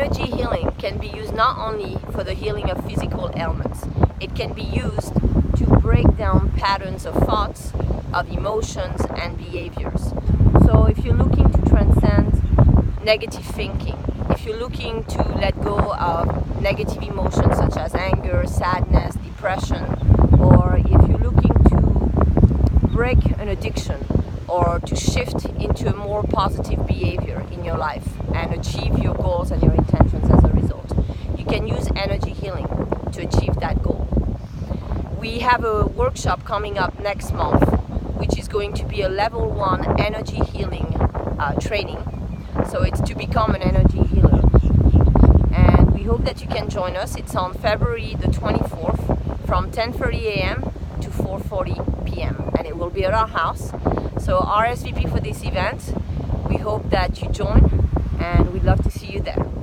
energy healing can be used not only for the healing of physical ailments, it can be used to break down patterns of thoughts, of emotions and behaviors. So if you're looking to transcend negative thinking, if you're looking to let go of negative emotions such as anger, sadness, depression, or if you're looking to break an addiction or to shift into a more positive behavior in your life and achieve your goals and your intentions as a result, you can use energy healing to achieve that goal. We have a workshop coming up next month, which is going to be a level 1 energy healing training. So it's to become an energy healer. And we hope that you can join us. It's on February the 24th from 10:30 a.m. to 4:40 p.m. and it will be at our house. So RSVP for this event. We hope that you join and we'd love to see you there.